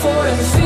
for it.